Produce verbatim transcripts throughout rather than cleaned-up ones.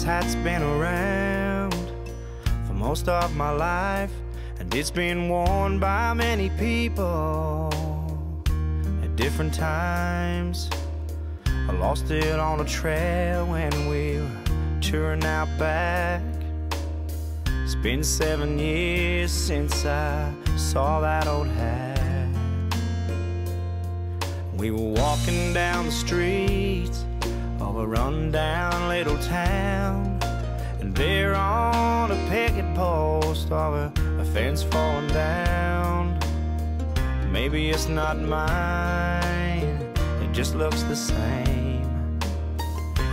This hat's been around for most of my life, and it's been worn by many people at different times. I lost it on a trail when we were touring out back. It's been seven years since I saw that old hat. We were walking down the street of a run-down little town, and there on a picket post of a, a fence falling down. Maybe it's not mine, it just looks the same,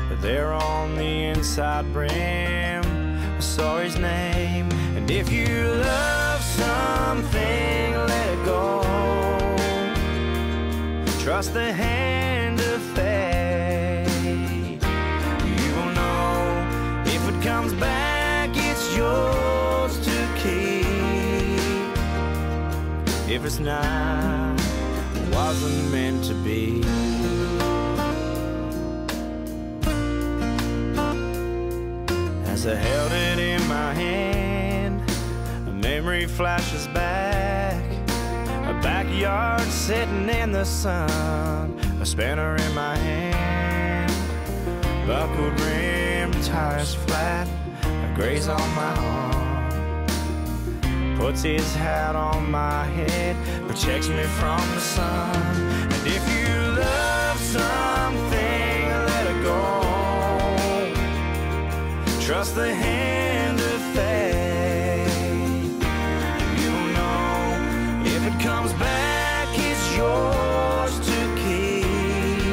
but there on the inside brim I saw his name. And if you love something, let it go. Trust the hand of fate. Comes back, it's yours to keep. If it's not, it wasn't meant to be. As I held it in my hand, a memory flashes back. A backyard sitting in the sun, a spinner in my hand, buckled rim, tires flat, a graze on my arm. Puts his hat on my head, protects me from the sun. And if you love something, let it go. Trust the hand of fate. You'll know if it comes back, it's yours to keep.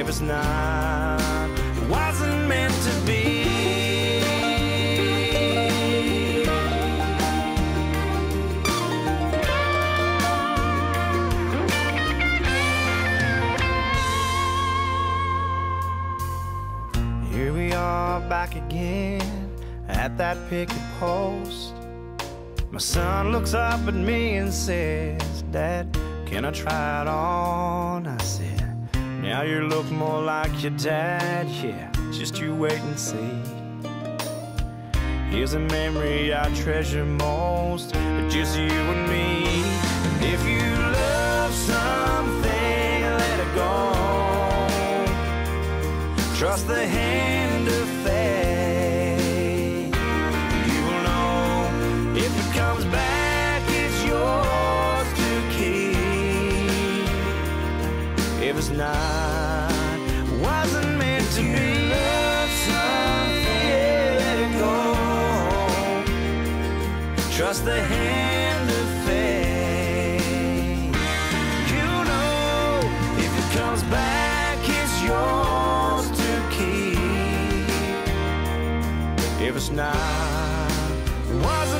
If it's not, wasn't meant to be. Here we are back again at that picket post. My son looks up at me and says, "Dad, can I try it on?" I said, "Now you look more like your dad, yeah, just you wait and see." Here's a memory I treasure most, just you and me. And if you love something, let it go. Trust the hand of fate. You will know if it comes back, it's yours to keep. If it's not, wasn't meant to be. Love something, let it go. Trust the hand of fate. You know, if it comes back, it's yours to keep. If it's not, wasn't.